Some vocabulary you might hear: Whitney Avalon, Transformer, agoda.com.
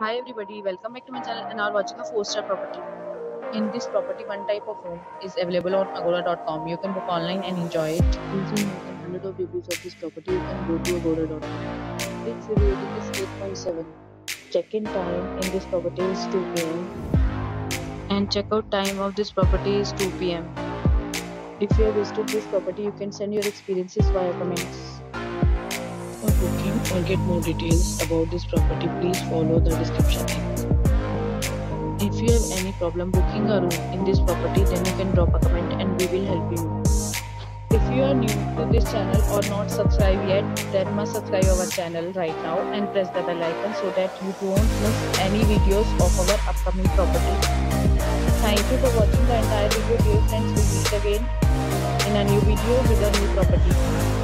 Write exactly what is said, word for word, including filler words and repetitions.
Hi everybody, welcome back to my channel and are watching a four star property. In this property, one type of home is available on agoda dot com. You can book online and enjoy it. Using more than one hundred of reviews of this property, you can go to agoda dot com. Its review rating is eight point seven. Check-in time in this property is two p m and check-out time of this property is two p m If you have visited this property, you can send your experiences via comments. For booking or get more details about this property, please follow the description. If you have any problem booking a room in this property, then you can drop a comment and we will help you. If you are new to this channel or not subscribed yet, then must subscribe our channel right now and press the bell icon so that you don't miss any videos of our upcoming property. Thank you for watching the entire video, dear friends. We meet again in a new video with a new property.